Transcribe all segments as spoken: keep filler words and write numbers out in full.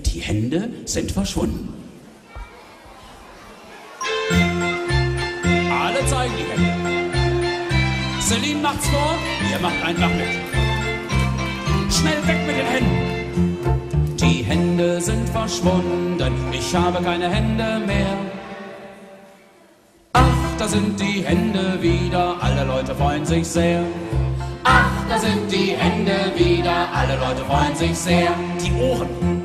Die Hände sind verschwunden. Alle zeigen die Hände. Celine macht's vor, ihr macht einfach mit. Schnell weg mit den Händen. Die Hände sind verschwunden, ich habe keine Hände mehr. Ach, da sind die Hände wieder, alle Leute freuen sich sehr. Ach, da sind die Hände wieder, alle Leute freuen sich sehr. Die Ohren.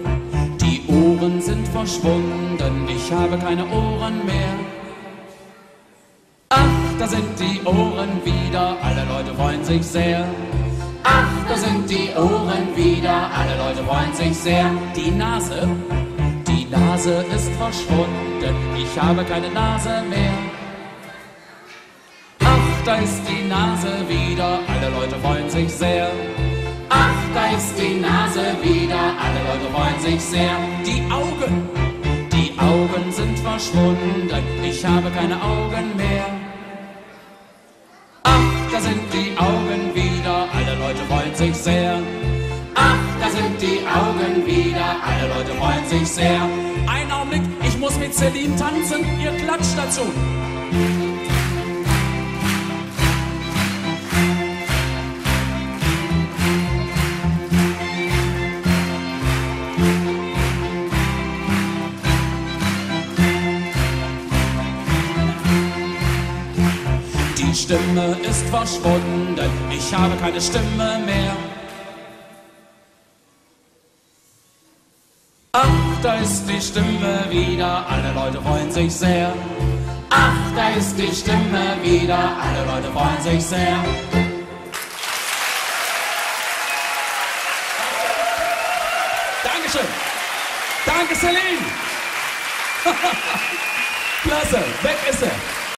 Die Ohren sind verschwunden, ich habe keine Ohren mehr. Ach, da sind die Ohren wieder, alle Leute freuen sich sehr. Ach, da sind die Ohren wieder, alle Leute freuen sich sehr. Die Nase, die Nase ist verschwunden, ich habe keine Nase mehr. Ach, da ist die Nase wieder, alle Leute freuen sich sehr. Ach, da ist die Nase wieder, alle Leute freuen sich sehr. Die Augen, die Augen sind verschwunden, ich habe keine Augen mehr. Ach, da sind die Augen wieder, alle Leute freuen sich sehr. Ach, da sind die Augen wieder, alle Leute freuen sich sehr. Ein Augenblick, ich muss mit Celine tanzen, ihr klatscht dazu. Die Stimme ist verschwunden, ich habe keine Stimme mehr. Ach, da ist die Stimme wieder, alle Leute freuen sich sehr. Ach, da ist die Stimme wieder, alle Leute freuen sich sehr. Dankeschön. Danke, Celine. Klasse, weg ist er.